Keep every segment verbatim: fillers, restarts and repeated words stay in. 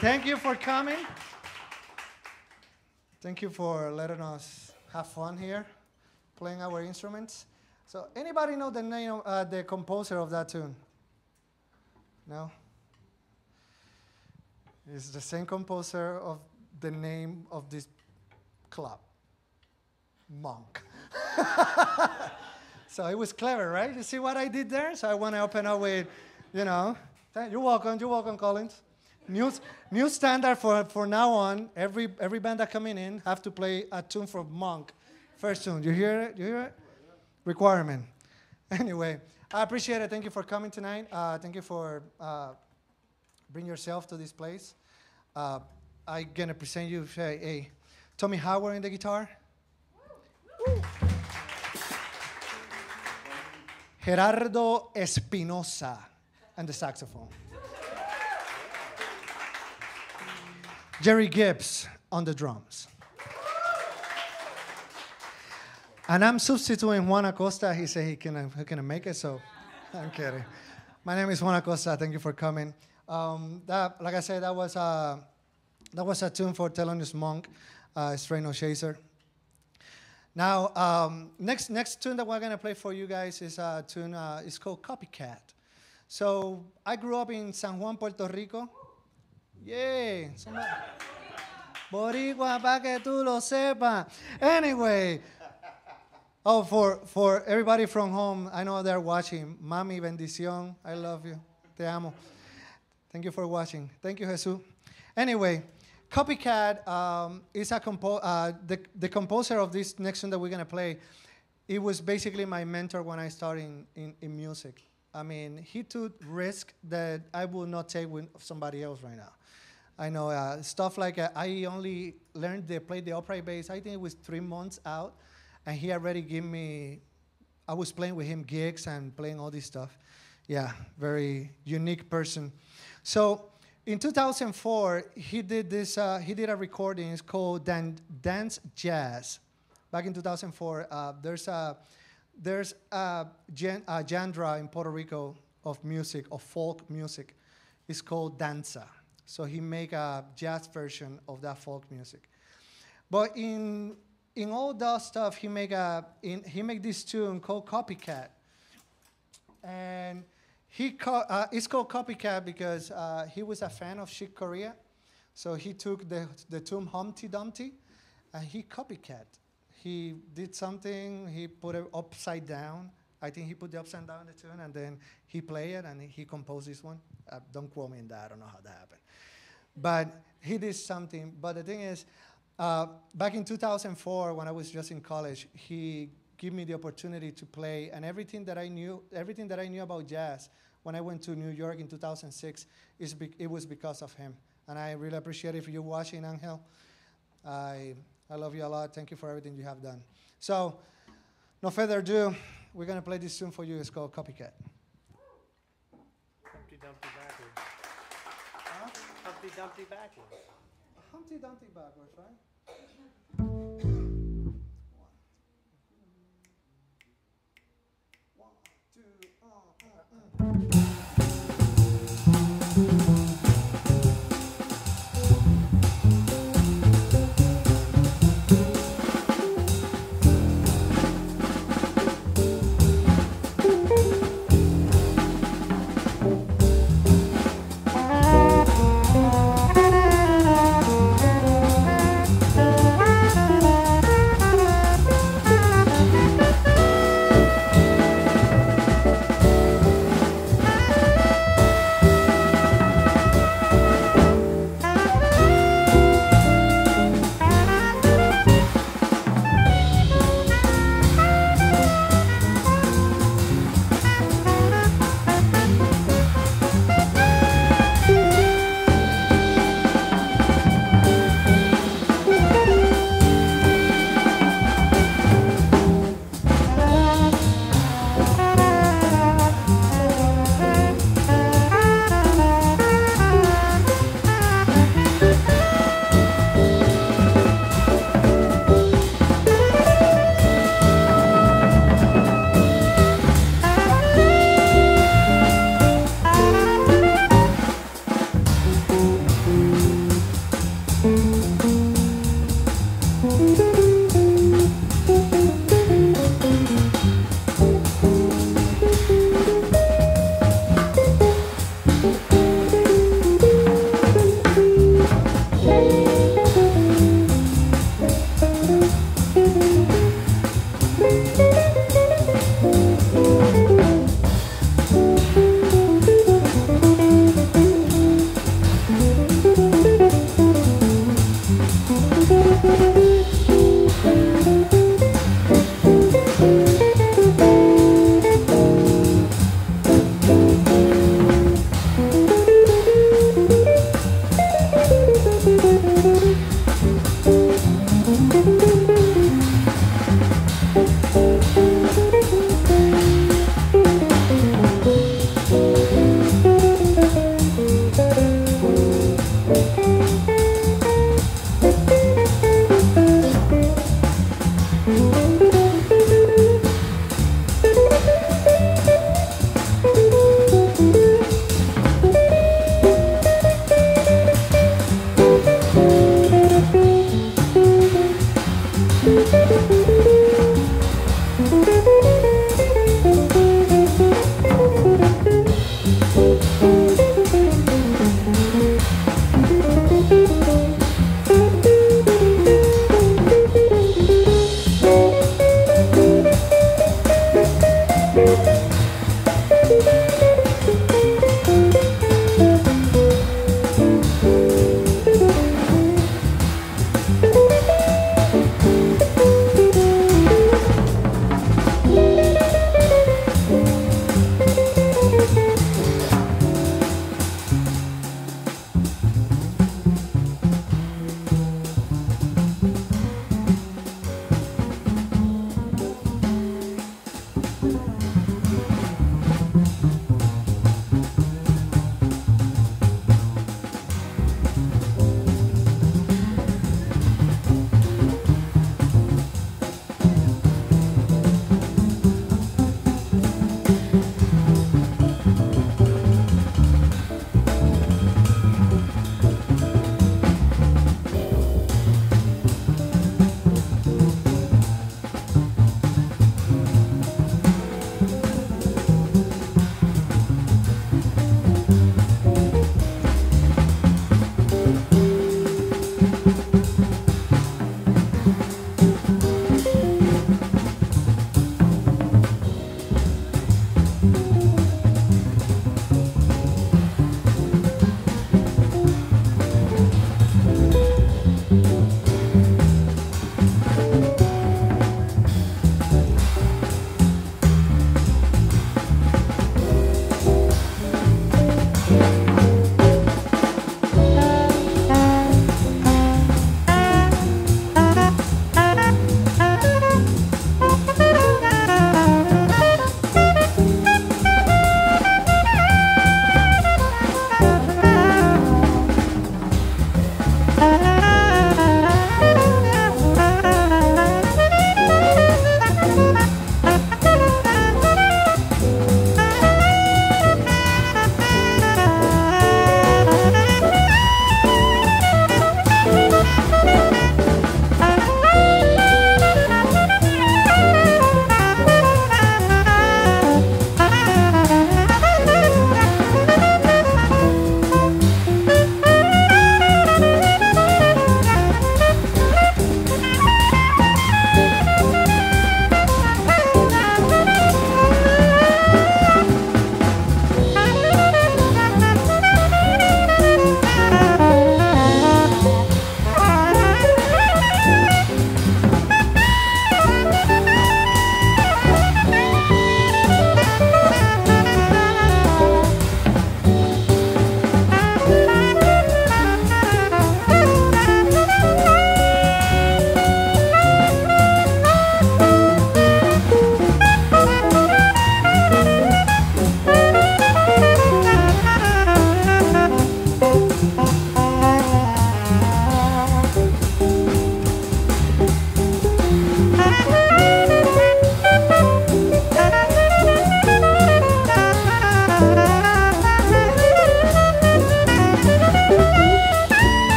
Thank you for coming. Thank you for letting us have fun here, playing our instruments. So, anybody know the name of uh, the composer of that tune? No? It's the same composer of the name of this club, Monk. So it was clever, right? You see what I did there? So I want to open up with, you know, you're welcome, you're welcome, Collins. New, new standard for, for now on, every every band that coming in have to play a tune from Monk. First tune, you hear it? You hear it? Requirement. Anyway, I appreciate it. Thank you for coming tonight. Uh, thank you for uh, bringing yourself to this place. Uh, I'm going to present you say, hey, Tommy Howard in the guitar. Woo. Woo. Gerardo Espinosa on the saxophone. Jerry Gibbs on the drums. And I'm substituting Juan Acosta. He said he can, he can make it, so I'm kidding. My name is Juan Acosta. Thank you for coming. Um, that, like I said, that was a, that was a tune for Thelonious Monk, uh, Stray No Chaser. Now, um, next, next tune that we're going to play for you guys is a tune, uh, it's called Copycat. So I grew up in San Juan, Puerto Rico. Yay! Somebody. Boricua, pa que tú lo sepa. Anyway, oh, for, for everybody from home, I know they're watching. Mami, bendición, I love you. Te amo. Thank you for watching. Thank you, Jesus. Anyway, Copycat um, is a compo uh, the, the composer of this next tune that we're going to play. He was basically my mentor when I started in, in, in music. I mean, he took risk that I would not take with somebody else right now. I know uh, stuff like uh, I only learned to play the upright bass. I think it was three months out, and he already gave me. I was playing with him gigs and playing all this stuff. Yeah, very unique person. So, in two thousand four, he did this. Uh, he did a recording. It's called Dan Dance Jazz. Back in two thousand four, uh, there's a There's a, gen, a genre in Puerto Rico of music, of folk music. It's called danza. So he made a jazz version of that folk music. But in in all that stuff, he make a in, he make this tune called Copycat. And he co uh, it's called Copycat because uh, he was a fan of Chick Corea. So he took the the tune Humpty Dumpty, and he copycat. He did something, he put it upside down. I think he put the upside down in the tune, and then he played it, and he composed this one. Uh, don't quote me on that, I don't know how that happened. But he did something. But the thing is, uh, back in two thousand four, when I was just in college, he gave me the opportunity to play, and everything that I knew, everything that I knew about jazz when I went to New York in two thousand six, is be it was because of him. And I really appreciate it. If you're watching, Angel, I, I love you a lot. Thank you for everything you have done. So, no further ado, we're going to play this tune for you. It's called Copycat. Humpty Dumpty backwards. Huh? Humpty Dumpty backwards. Humpty Dumpty backwards, right?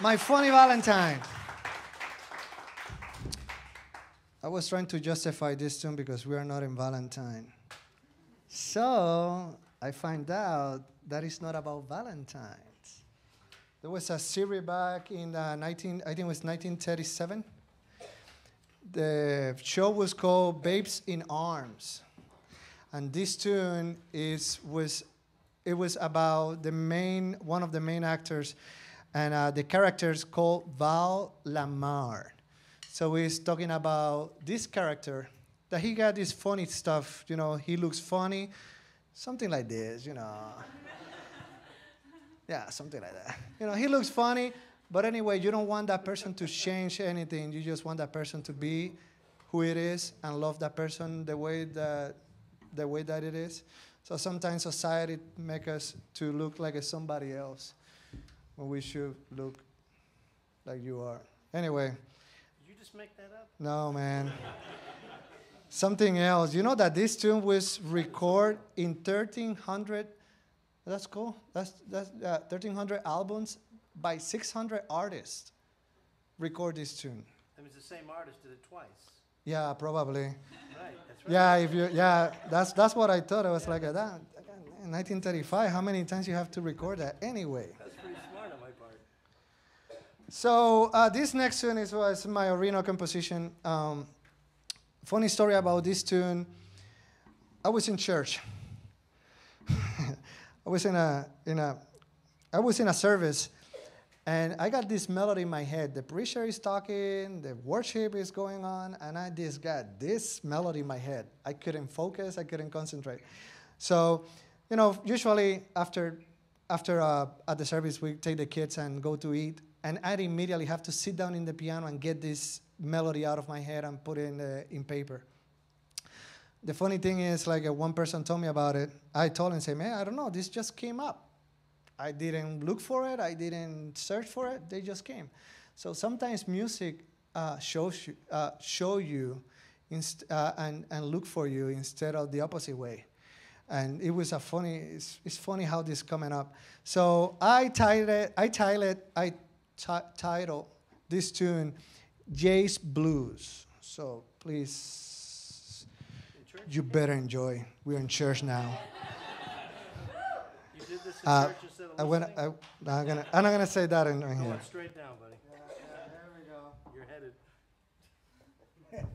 My funny Valentine. I was trying to justify this tune because we are not in Valentine. So I find out that it's not about Valentines. There was a series back in uh, nineteen, I think it was nineteen thirty-seven. The show was called Babes in Arms. And this tune is, was, it was about the main, one of the main actors. And uh, the character is called Val Lamar. So he's talking about this character, that he got this funny stuff, you know, he looks funny, something like this, you know. Yeah, something like that. You know, he looks funny, but anyway, you don't want that person to change anything. You just want that person to be who it is and love that person the way that, the way that it is. So sometimes society makes us to look like somebody else. We should look like you are. Anyway. Did you just make that up? No, man. Something else. You know that this tune was recorded in thirteen hundred, that's cool, that's, that's uh, thirteen hundred albums by six hundred artists record this tune. That means the same artist did it twice. Yeah, probably. Right, that's right. Yeah, if you, yeah that's, that's what I thought. I was yeah. like, that, that, nineteen thirty-five, how many times you have to record that anyway? That's pretty smart on my part. So uh, this next tune is, was my original composition. Um, funny story about this tune. I was in church. I was in a, in a, I was in a service, and I got this melody in my head. The preacher is talking, the worship is going on, and I just got this melody in my head. I couldn't focus, I couldn't concentrate. So, you know, usually after, after uh, at the service, we take the kids and go to eat, and I'd immediately have to sit down in the piano and get this melody out of my head and put it in, the, in paper. The funny thing is, like uh, one person told me about it. I told him, say, man, I don't know, this just came up. I didn't look for it, I didn't search for it, they just came. So sometimes music uh, show, uh, show you inst uh, and, and look for you instead of the opposite way. And it was a funny, it's, it's funny how this coming up. So I titled, I titled, I titled this tune, Jay's Blues. So please, you better enjoy. We're in church now. You did this in uh, church instead of I went, I, I'm, gonna, I'm not going to say that in, in here. Straight down, buddy. Yeah, yeah, there we go. You're headed. Mm-hmm.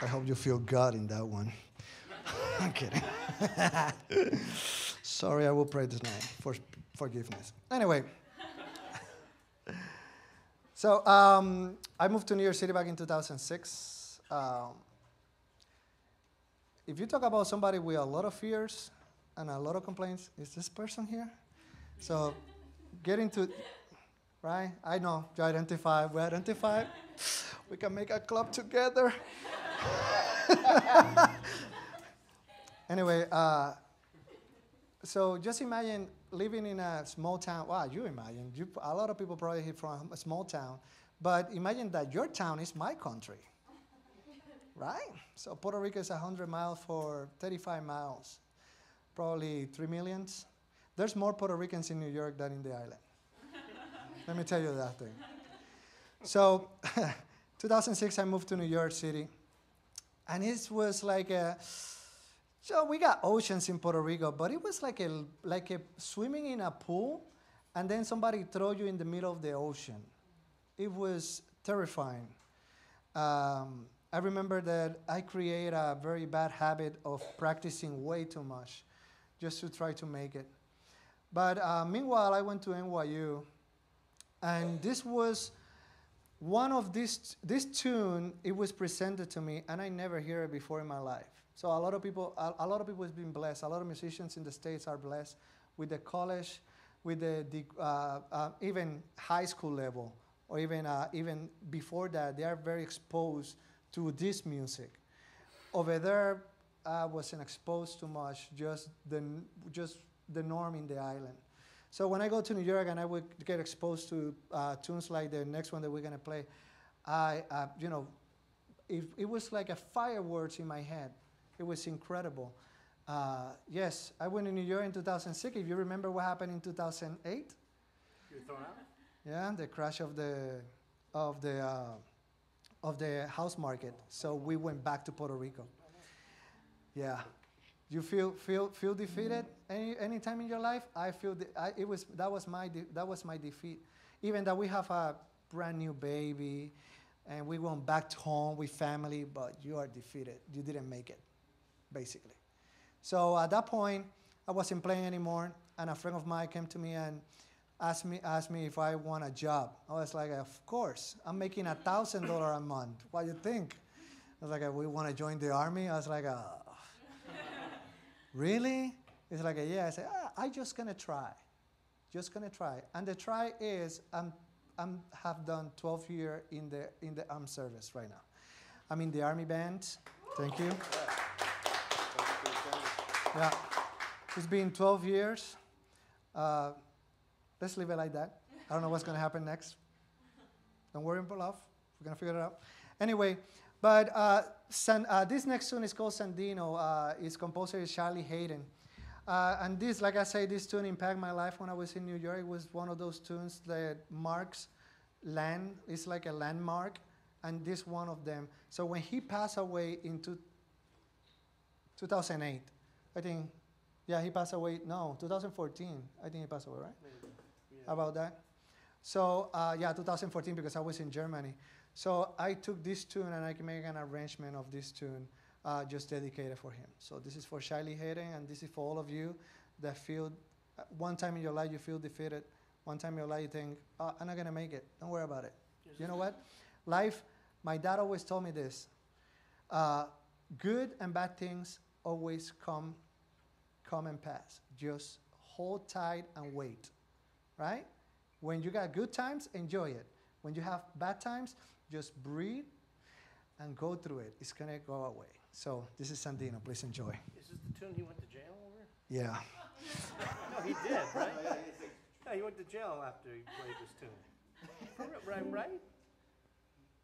I hope you feel God in that one. I'm kidding. Sorry, I will pray tonight for forgiveness. Anyway. So um, I moved to New York City back in two thousand six. Um, if you talk about somebody with a lot of fears and a lot of complaints, is this person here? So get into, right? I know, you identify, we identify. We can make a club together. Anyway, uh, so just imagine living in a small town. Wow, you imagine. You, a lot of people probably here from a small town. But imagine that your town is my country, right? So Puerto Rico is one hundred miles for thirty-five miles, probably three million. There's more Puerto Ricans in New York than in the island. Let me tell you that thing. So two thousand six, I moved to New York City. And it was like a, so we got oceans in Puerto Rico, but it was like a, like a swimming in a pool, and then somebody throw you in the middle of the ocean. It was terrifying. Um, I remember that I created a very bad habit of practicing way too much just to try to make it. But uh, meanwhile, I went to N Y U, and this was one of these, this tune, it was presented to me, and I never heard it before in my life. So a lot of people, a, a lot of people have been blessed. A lot of musicians in the States are blessed with the college, with the, the uh, uh, even high school level, or even, uh, even before that, they are very exposed to this music. Over there, I uh, wasn't exposed too much, just the, just the norm in the island. So when I go to New York and I would get exposed to uh, tunes like the next one that we're gonna play, I, uh, you know, it, it was like a fireworks in my head. It was incredible. Uh, yes, I went to New York in two thousand six. If you remember what happened in two thousand eight, you were thrown out. Yeah, the crash of the of the uh, of the house market. So we went back to Puerto Rico. Yeah. You feel feel feel defeated any any time in your life? I feel I, it was that was my de that was my defeat. Even that we have a brand new baby, and we went back to home with family, but you are defeated. You didn't make it, basically. So at that point, I wasn't playing anymore, and a friend of mine came to me and asked me asked me if I want a job. I was like, of course. I'm making a thousand dollars a month. What do you think? I was like, we want to join the army. I was like, uh, really? It's like, a, yeah, I said, ah, I'm just gonna try. Just gonna try. And the try is, I'm, I'm have done twelve years in the, in the armed service right now. I'm in the Army Band. Thank you. Yeah, it's been twelve years. Uh, let's leave it like that. I don't know what's gonna happen next. Don't worry about love. We're gonna figure it out. Anyway, but uh, San, uh, this next tune is called Sandino. Uh, its composer is Charlie Haden. Uh, and this, like I say, this tune impacted my life when I was in New York. It was one of those tunes that marks land. It's like a landmark. And this one of them. So when he passed away in two thousand eight, I think, yeah, he passed away. No, two thousand fourteen. I think he passed away, right? Yeah. How about that? So, uh, yeah, two thousand fourteen, because I was in Germany. So I took this tune and I can make an arrangement of this tune uh, just dedicated for him. So this is for Shiley Hayden, and this is for all of you that feel, uh, one time in your life you feel defeated, one time in your life you think, oh, I'm not gonna make it, don't worry about it. Yes. You know what? Life, my dad always told me this, uh, good and bad things always come, come and pass. Just hold tight and wait, right? When you got good times, enjoy it. When you have bad times, just breathe and go through it. It's going to go away. So this is Sandino. Please enjoy. Is this the tune he went to jail over? Yeah. No, he did, right? No, he went to jail after he played this tune. Right, right?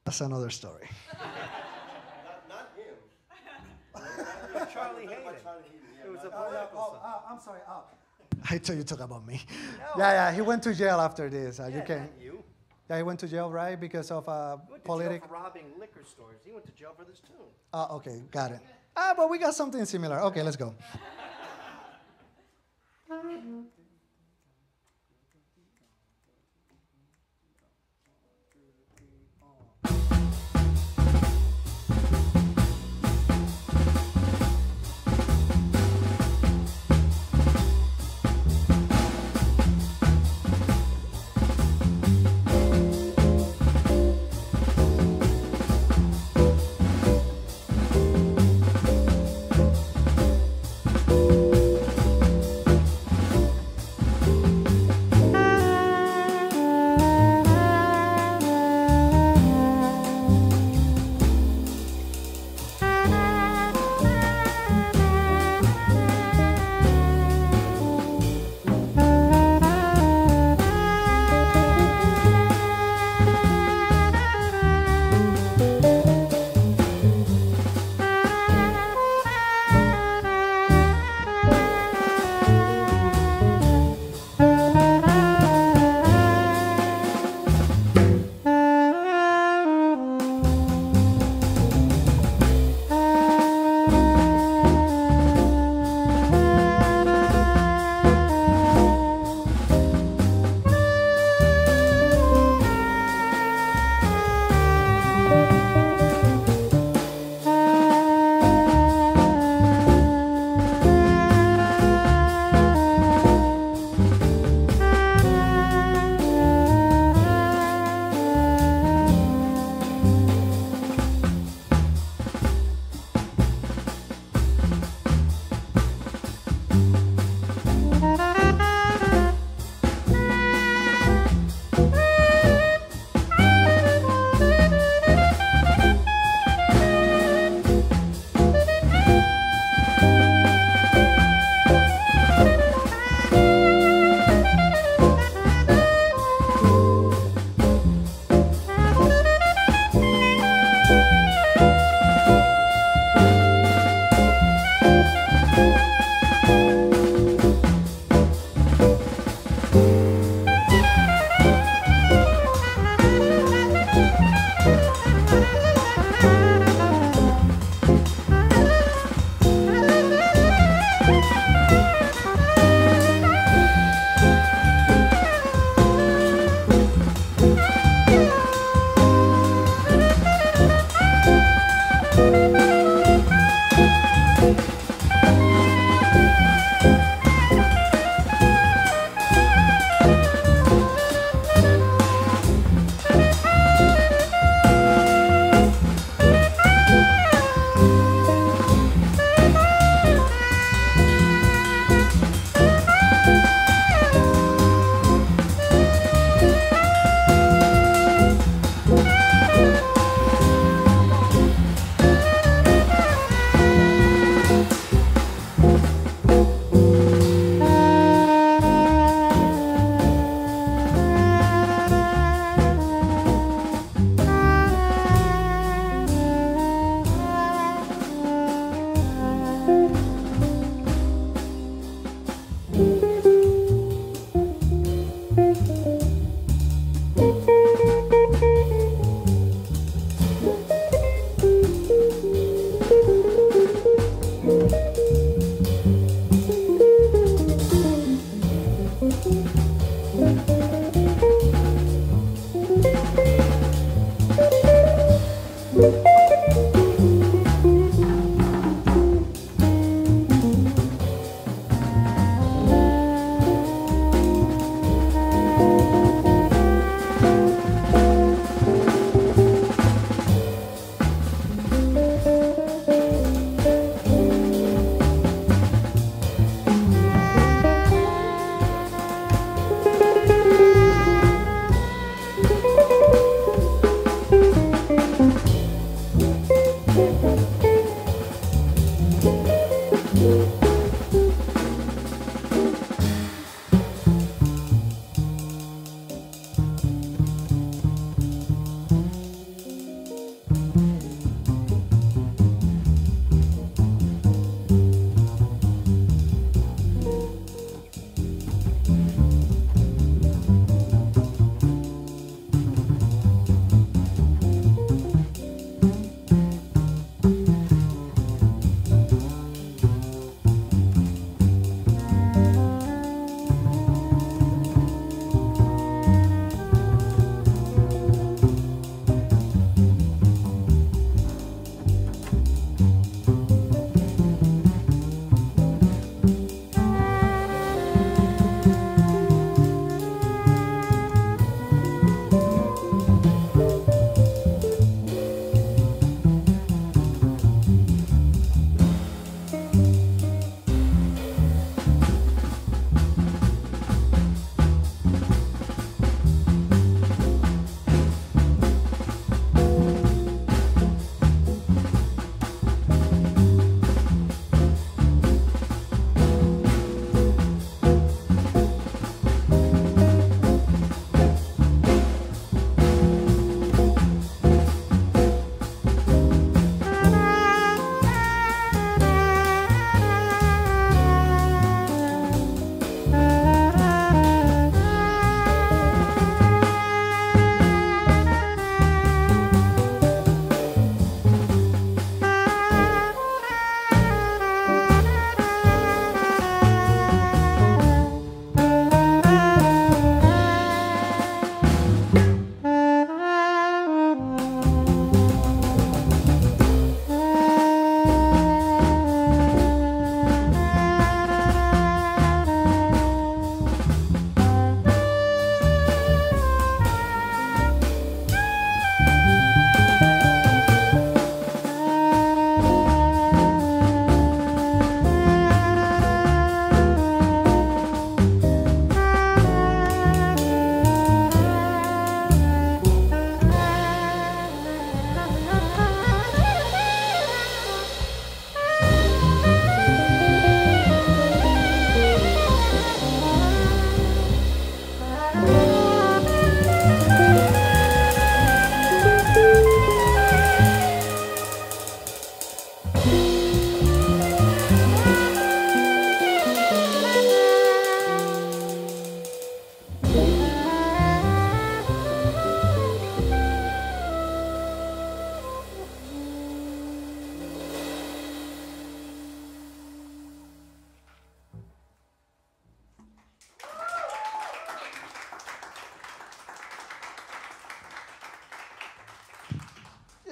That's another story. not, not him. But Charlie Hayden. It was a Paul Appleson. Oh, oh, I'm sorry. Oh. I thought you talk about me. No. Yeah, yeah. He went to jail after this. Uh, yeah, you can. You. Yeah, he went to jail, right, because of uh, politics. Robbing liquor stores. He went to jail for this tune. Oh, uh, okay, got it. Ah, but we got something similar. Okay, let's go.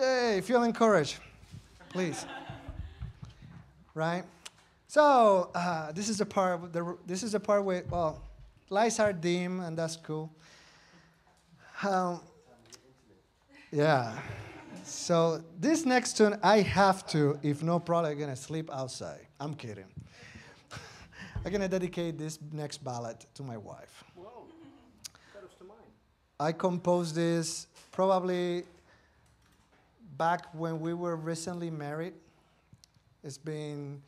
Yay, feel encouraged, please. Right? So uh, this is the part. The, this is the part where well, lights are dim, and that's cool. Um, yeah. So this next tune, I have to. If no, probably gonna sleep outside. I'm kidding. I'm gonna dedicate this next ballad to my wife. Whoa, that was to mine. I composed this probably back when we were recently married. It's been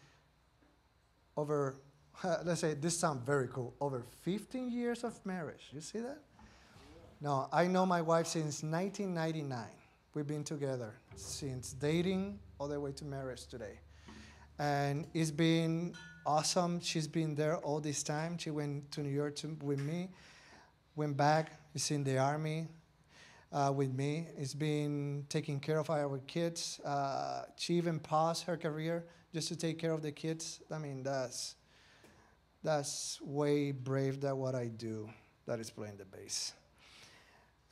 over, uh, let's say, this sounds very cool, over fifteen years of marriage. You see that? No, I know my wife since nineteen ninety-nine. We've been together since dating all the way to marriage today. And it's been awesome. She's been there all this time. She went to New York to, with me, went back. She's in the Army uh, with me. It's been taking care of our kids. Uh, she even paused her career just to take care of the kids. I mean, that's, that's way brave than what I do, that is playing the bass.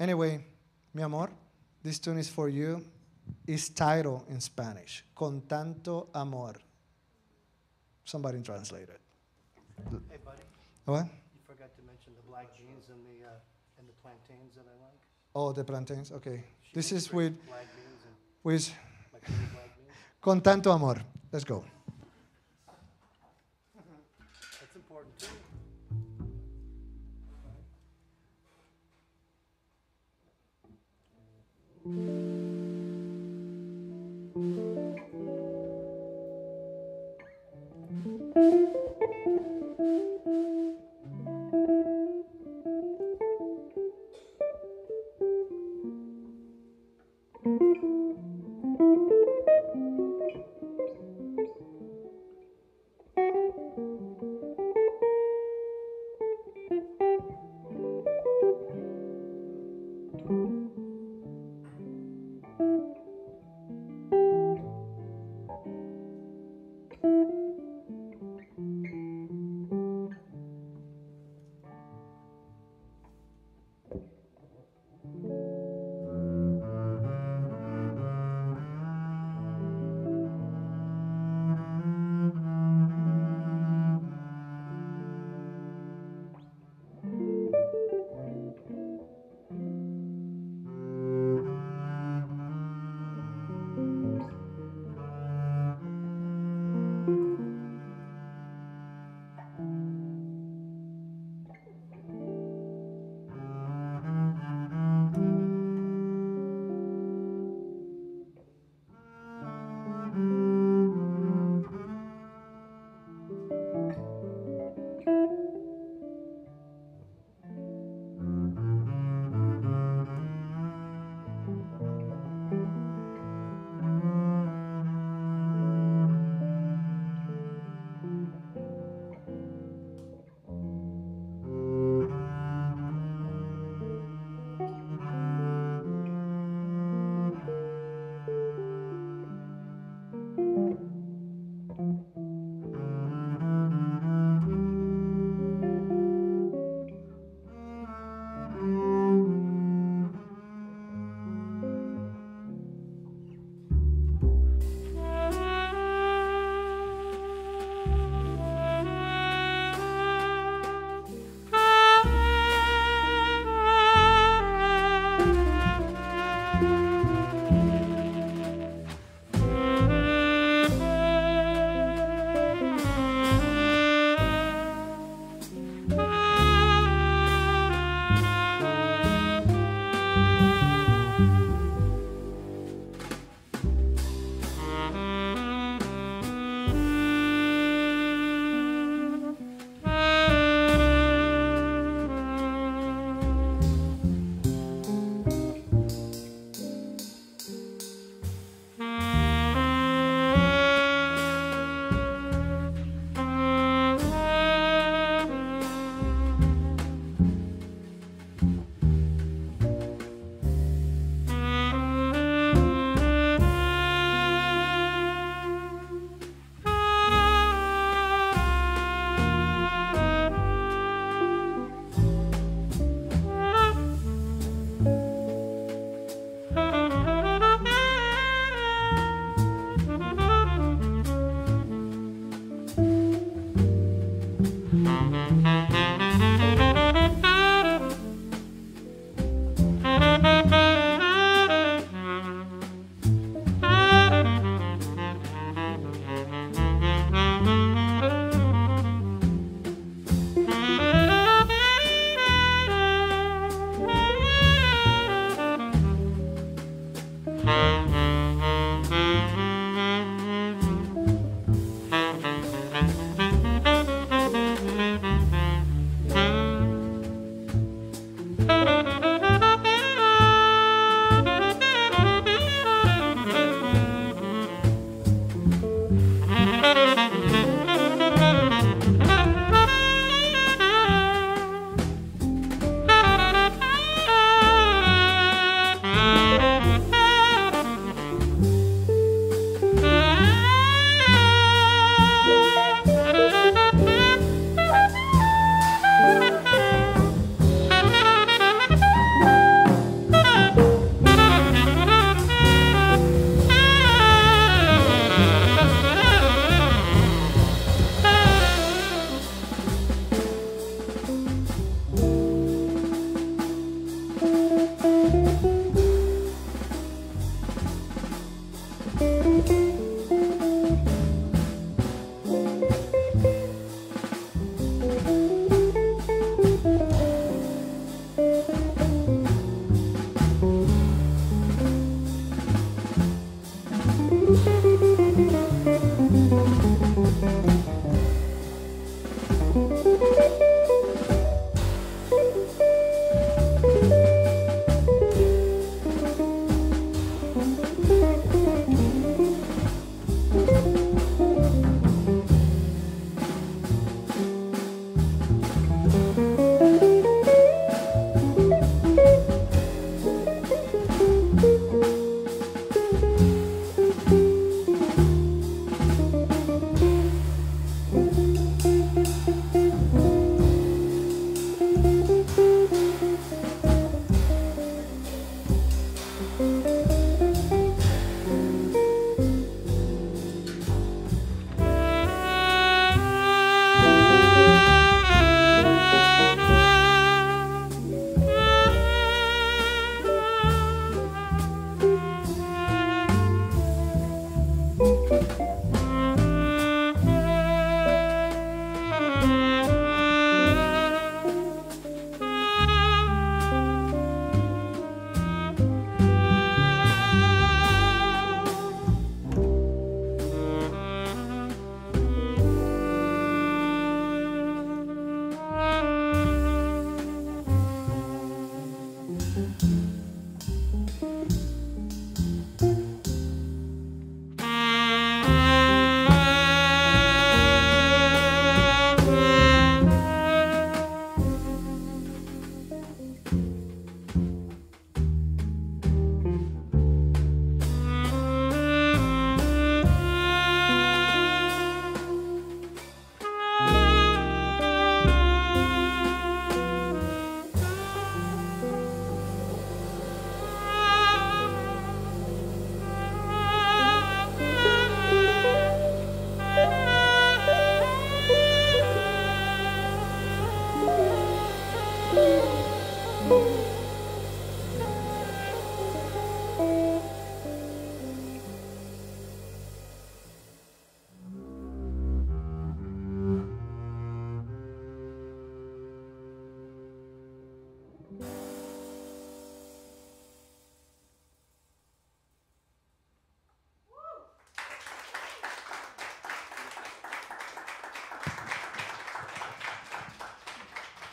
Anyway, mi amor, this tune is for you. It's titled in Spanish, Con Tanto Amor. Somebody translate it. Hey, buddy. What? You forgot to mention the black jeans and the, uh, and the plantains that I like. Oh, the plantains, okay. She this is with, with like Con Tanto Amor. Let's go. That's important too. Thank you.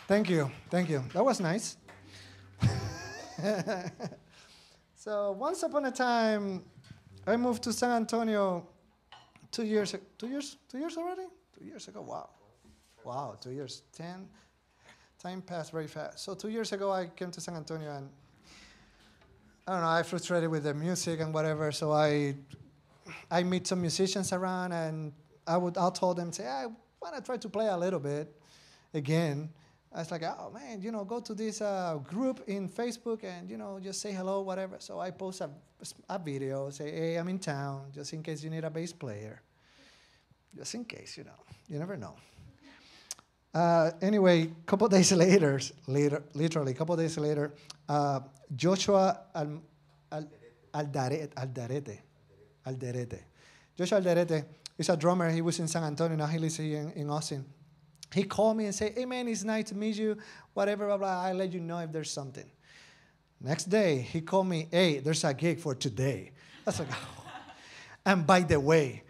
Thank you, thank you. That was nice. So once upon a time, I moved to San Antonio two years, two years, two years already? Two years ago, wow. Wow, two years, ten. Time passed very fast. So two years ago, I came to San Antonio, and I don't know, I frustrated with the music and whatever, so I I meet some musicians around, and I would, I'll tell them, say, I want to try to play a little bit again. I was like, oh man, you know, go to this uh, group in Facebook and, you know, just say hello, whatever. So I post a, a video, say, hey, I'm in town, just in case you need a bass player. Just in case, you know, you never know. Uh, anyway, a couple days later, later, literally a couple days later, uh, Joshua Al, Al, Alderete, Alderete, Alderete. Joshua Alderete is a drummer. He was in San Antonio, now he lives here in, in Austin. He called me and said, hey man, it's nice to meet you, whatever, blah, blah, I'll let you know if there's something. Next day, he called me, hey, there's a gig for today. I was like, oh. And by the way,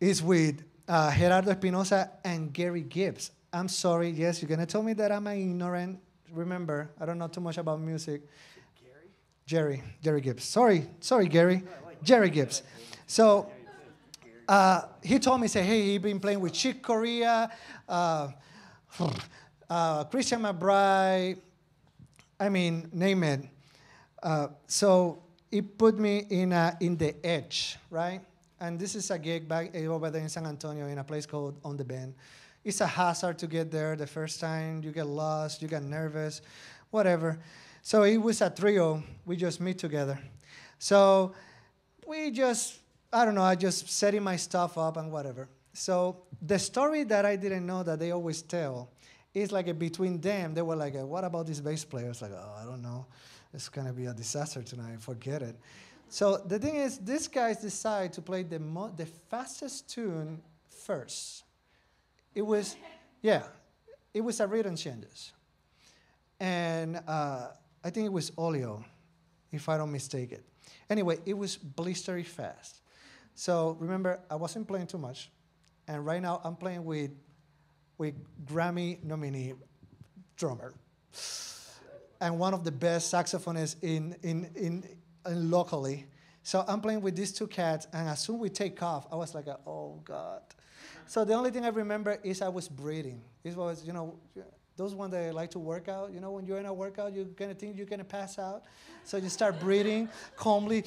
it's with uh, Gerardo Espinosa and Jerry Gibbs. I'm sorry, yes, you're gonna tell me that I'm an ignorant. Remember, I don't know too much about music. Gary? Jerry, Jerry Gibbs. Sorry, sorry, Gary. No, like Jerry Gibbs. So, Uh, he told me, say, hey, he's been playing with Chick Corea, uh, uh, Christian McBride, I mean, name it. Uh, so it put me in, uh, in the edge, right? And this is a gig back over there in San Antonio in a place called On The Bend. It's a hazard to get there the first time. You get lost, you get nervous, whatever. So it was a trio. We just meet together. So we just... I don't know, I just setting my stuff up and whatever. So the story that I didn't know that they always tell is like a, between them, they were like, a, what about this bass player? It's like, oh, I don't know. It's going to be a disaster tonight. Forget it. So the thing is, these guys decide to play the, mo the fastest tune first. It was, yeah, it was a rhythm changes. And uh, I think it was Oleo, if I don't mistake it. Anyway, it was blistery fast. So remember, I wasn't playing too much, and right now I'm playing with, with Grammy nominee drummer, and one of the best saxophonists in, in, in, in locally. So I'm playing with these two cats, and as soon as we take off, I was like, oh God. So the only thing I remember is I was breathing. It was, you know, those ones that like to work out, you know, when you're in a workout, you're gonna think you're gonna pass out. So you start breathing calmly.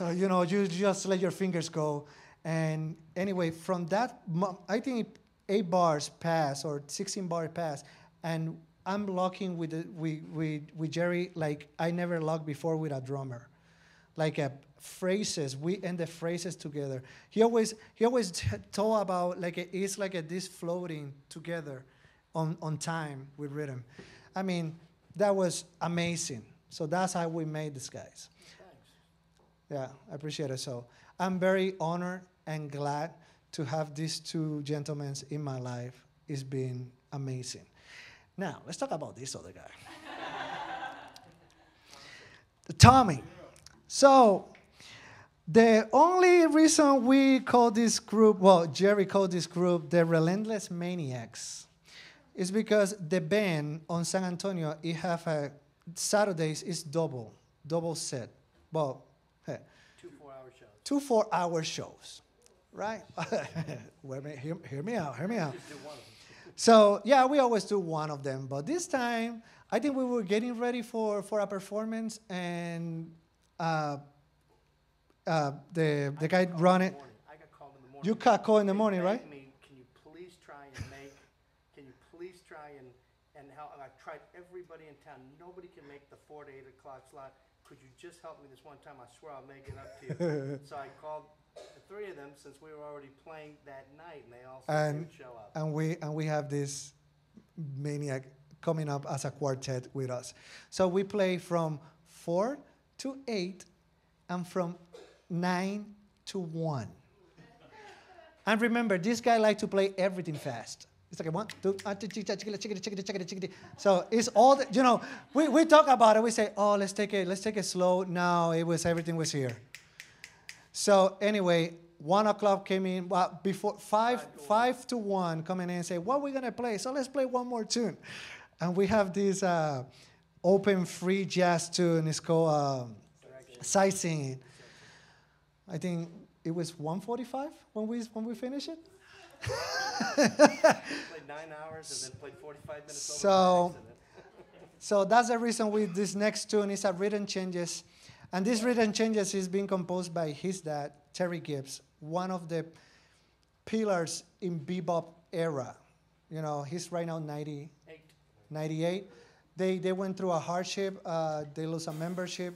So, you know, you just let your fingers go. And anyway, from that, I think eight bars pass or sixteen bars pass. And I'm locking with, the, with, with, with Jerry like I never locked before with a drummer. Like a phrases, we end the phrases together. He always, he always talk about like a, it's like a, this floating together on, on time with rhythm. I mean, that was amazing. So that's how we made these guys. Yeah, I appreciate it. So I'm very honored and glad to have these two gentlemen in my life. It's been amazing. Now, let's talk about this other guy. Tommy. So the only reason we call this group, well, Jerry called this group the Relentless Maniacs, is because the band on San Antonio, it have a, Saturdays is double, double set. Well, Hey. Two four-hour shows. Two four-hour shows, right? hear, hear me out, hear me out. So, yeah, we always do one of them. But this time, I think we were getting ready for, for a performance, and uh, uh, the, the guy run it. I got called in the morning. You got called in the morning, right? Me, can you please try and make, can you please try and, and help? I've tried everybody in town. Nobody can make the four to eight o'clock slot. Could you just help me this one time? I swear I'll make it up to you. So I called the three of them since we were already playing that night, and they all and, didn't show up. And we, and we have this maniac coming up as a quartet with us. So we play from four to eight and from nine to one. And remember, this guy likes to play everything fast. It's like one, two, so it's all the, you know, we, we talk about it, we say, oh, let's take it, let's take it slow. No, it was everything was here. So anyway, One o'clock came in, well, before five, five to one coming in and say, what are we going to play? So let's play one more tune. And we have this uh, open free jazz tune. It's called um, Sightseeing. I think it was one forty-five when we, when we finished it. We played nine hours and then played forty-five minutes. So, so that's the reason with this next tune is a Rhythm Changes. And this Rhythm Changes is being composed by his dad, Terry Gibbs, one of the pillars in bebop era. You know, he's right now ninety, ninety-eight. They, they went through a hardship. Uh, they lost a membership.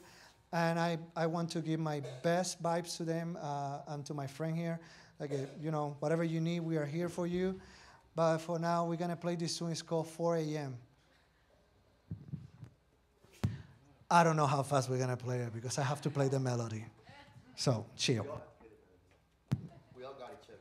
And I, I want to give my best vibes to them uh, and to my friend here. Like, a, you know, whatever you need, we are here for you. But for now, we're going to play this tune. It's called four A M I don't know how fast we're going to play it because I have to play the melody. So, chill. We all got each other.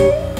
Thank you.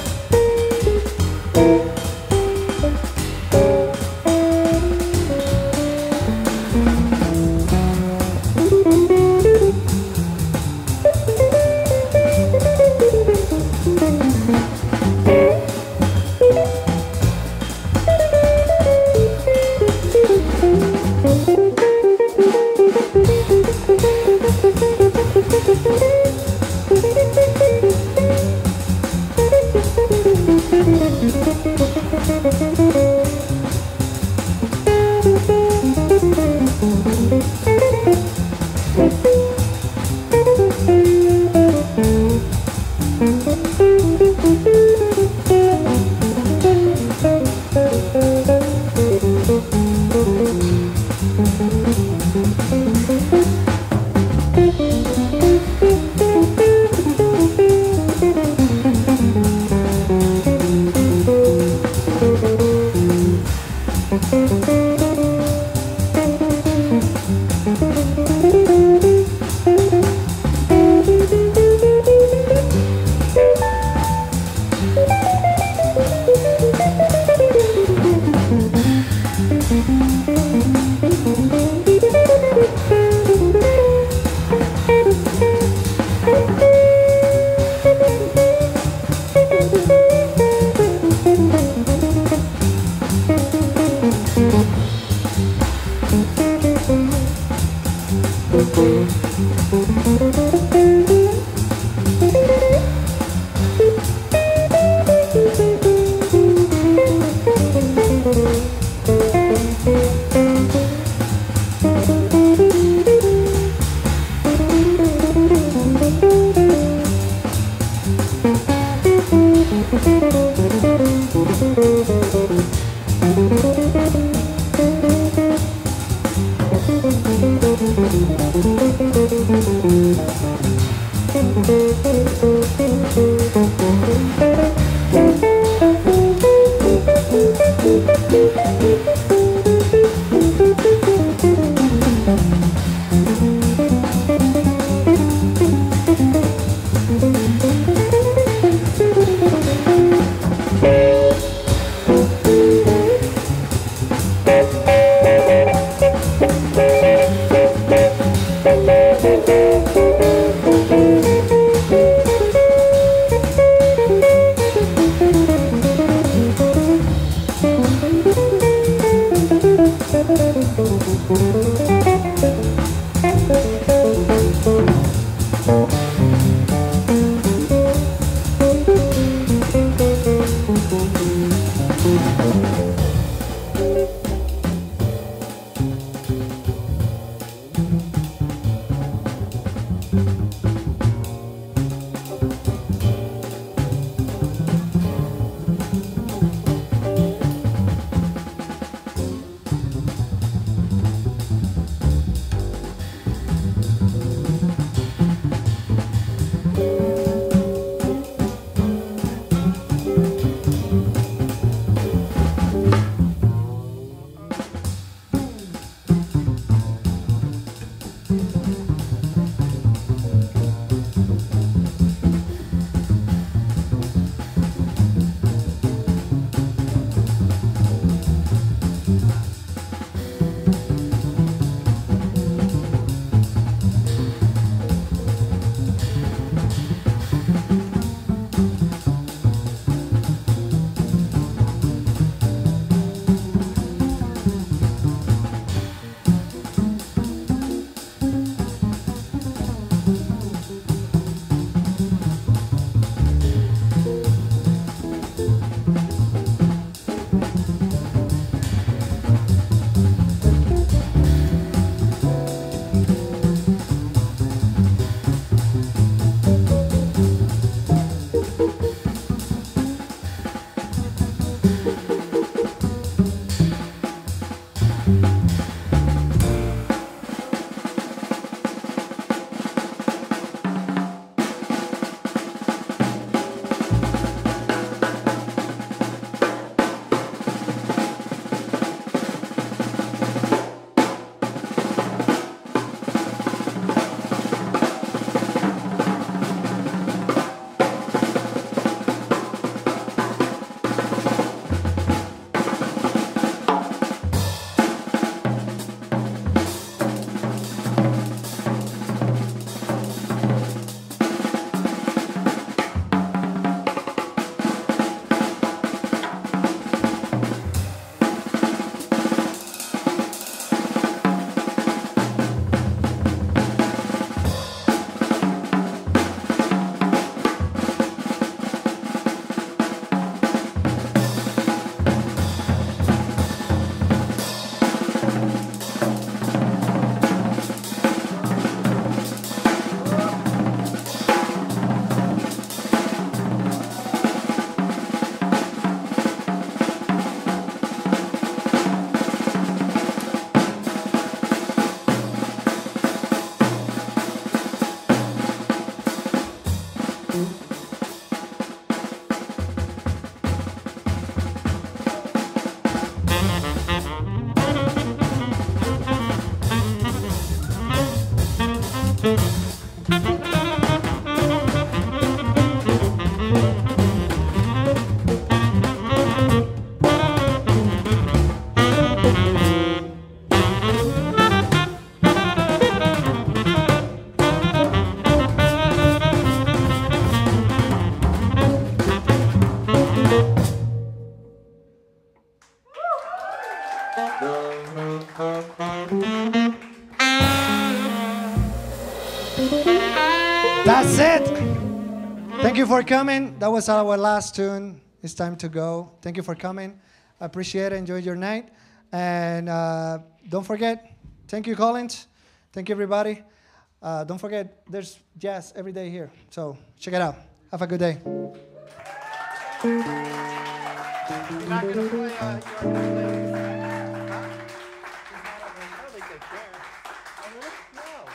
for coming. That was our last tune. It's time to go. Thank you for coming. I appreciate it. Enjoy your night. And uh, don't forget, thank you, Collins. Thank you, everybody. Uh, don't forget, there's jazz every day here. So check it out. Have a good day. You're not going to play on your day. Huh? I don't think they care. And look, no.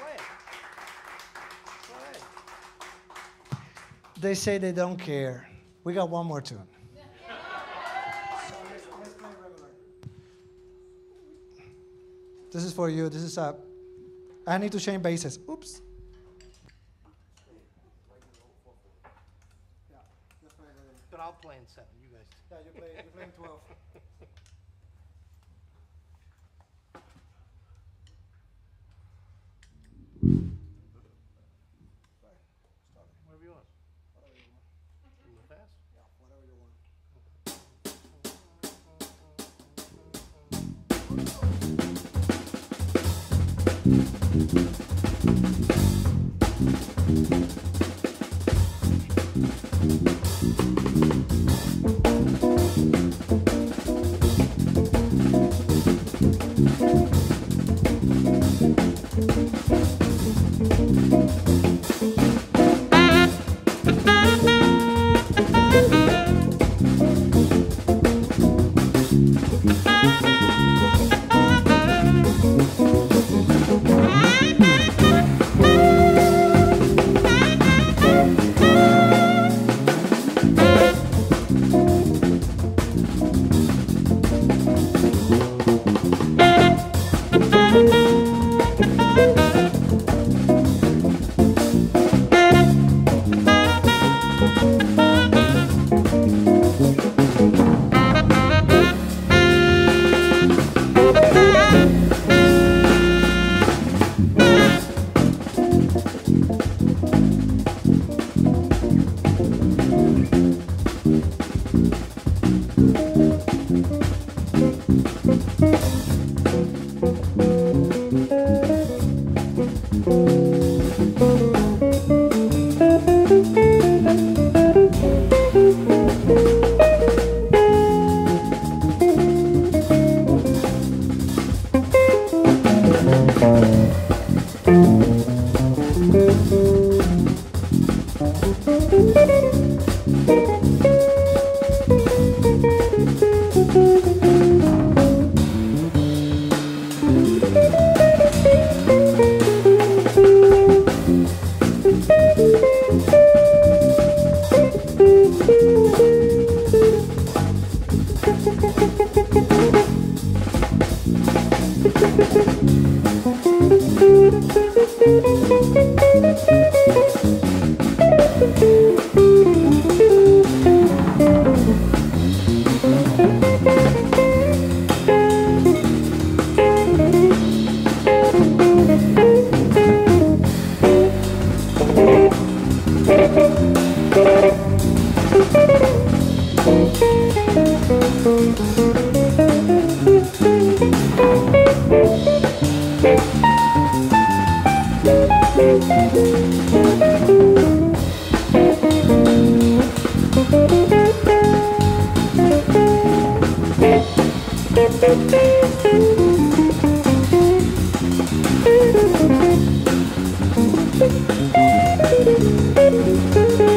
Play. Play. They say they don't care. We got one more tune. This is for you. This is a. I need to change bases. Oops. But I'll play in seven. You guys. Yeah, you play. You play in twelve. Whatever you want. Whatever you want. You want fast? Yeah. Whatever you want. Thank you.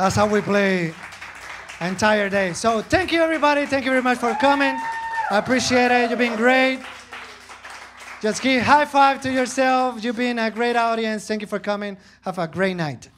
That's how we play entire day. So thank you, everybody. Thank you very much for coming. I appreciate it. You've been great. Just give high five to yourself. You've been a great audience. Thank you for coming. Have a great night.